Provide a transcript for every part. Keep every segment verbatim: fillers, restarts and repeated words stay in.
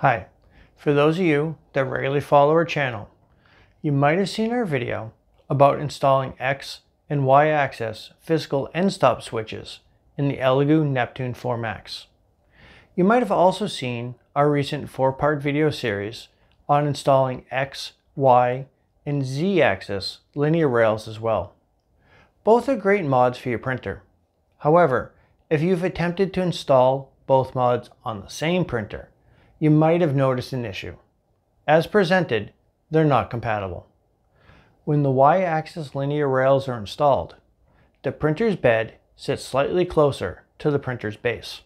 Hi, for those of you that regularly follow our channel, you might have seen our video about installing X and Y axis physical end stop switches in the Elegoo Neptune four Max. You might have also seen our recent four-part video series on installing X, Y, and Z axis linear rails as well. Both are great mods for your printer. However, if you've attempted to install both mods on the same printer, you might have noticed an issue. As presented, they're not compatible. When the Y-axis linear rails are installed, the printer's bed sits slightly closer to the printer's base.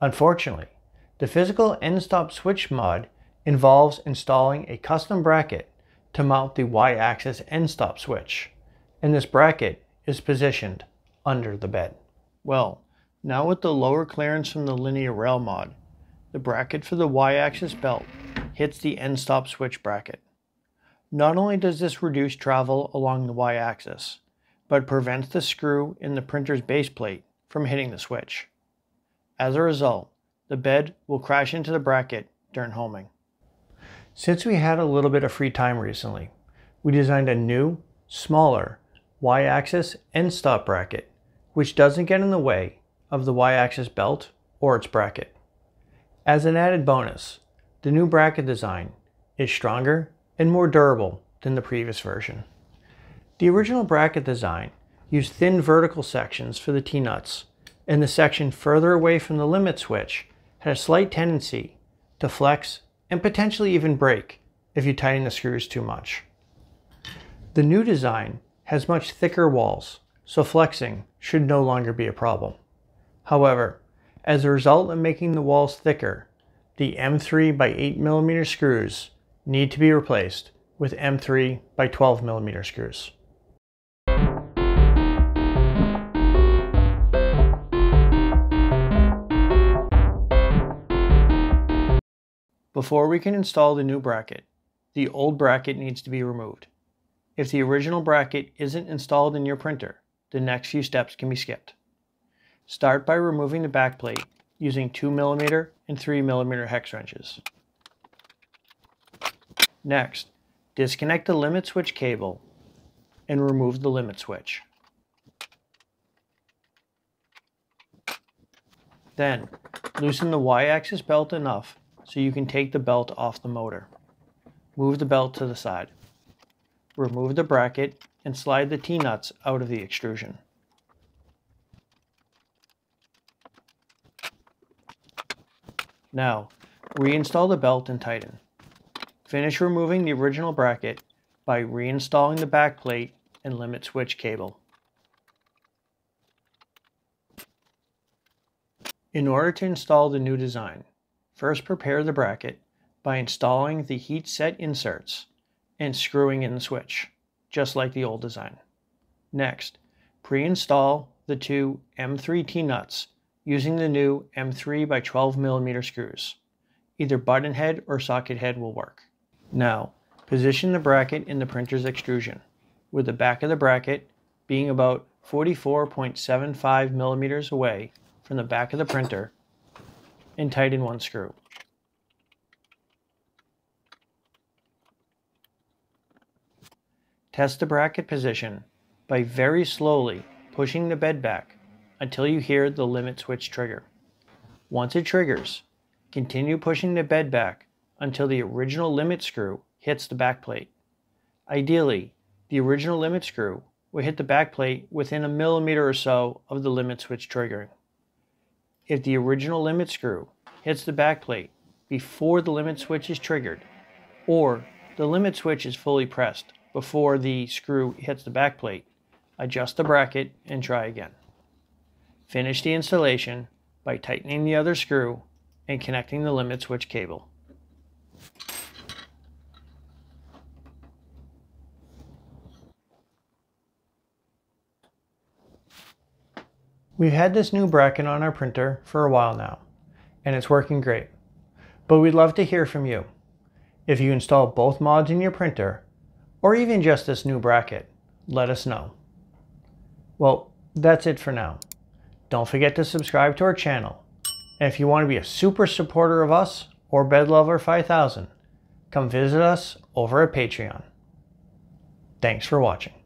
Unfortunately, the physical end stop switch mod involves installing a custom bracket to mount the Y-axis end stop switch, and this bracket is positioned under the bed. Well, now with the lower clearance from the linear rail mod, the bracket for the Y-axis belt hits the end stop switch bracket. Not only does this reduce travel along the Y-axis, but prevents the screw in the printer's base plate from hitting the switch. As a result, the bed will crash into the bracket during homing. Since we had a little bit of free time recently, we designed a new, smaller Y-axis end stop bracket, which doesn't get in the way of the Y-axis belt or its bracket. As an added bonus, the new bracket design is stronger and more durable than the previous version. The original bracket design used thin vertical sections for the T-nuts, and the section further away from the limit switch had a slight tendency to flex and potentially even break if you tighten the screws too much. The new design has much thicker walls, so flexing should no longer be a problem. However, as a result of making the walls thicker, the M three by eight millimeter screws need to be replaced with M three by twelve millimeter screws. Before we can install the new bracket, the old bracket needs to be removed. If the original bracket isn't installed in your printer, the next few steps can be skipped. Start by removing the backplate using two millimeter and three millimeter hex wrenches. Next, disconnect the limit switch cable and remove the limit switch. Then, loosen the Y-axis belt enough so you can take the belt off the motor. Move the belt to the side. Remove the bracket and slide the T-nuts out of the extrusion. Now, reinstall the belt and tighten. Finish removing the original bracket by reinstalling the back plate and limit switch cable. In order to install the new design, first prepare the bracket by installing the heat set inserts and screwing in the switch, just like the old design. Next, pre-install the two M three T-nuts using the new M three by twelve millimeter screws. Either button head or socket head will work. Now, position the bracket in the printer's extrusion, with the back of the bracket being about forty-four point seven five millimeters away from the back of the printer, and tighten one screw. Test the bracket position by very slowly pushing the bed back until you hear the limit switch trigger. Once it triggers, continue pushing the bed back until the original limit screw hits the back plate. Ideally, the original limit screw will hit the back plate within a millimeter or so of the limit switch triggering. If the original limit screw hits the back plate before the limit switch is triggered, or the limit switch is fully pressed before the screw hits the back plate, adjust the bracket and try again. Finish the installation by tightening the other screw and connecting the limit switch cable. We've had this new bracket on our printer for a while now, and it's working great. But we'd love to hear from you. If you install both mods in your printer, or even just this new bracket, let us know. Well, that's it for now. Don't forget to subscribe to our channel. And if you want to be a super supporter of us or Bed Leveler five thousand, come visit us over at Patreon. Thanks for watching.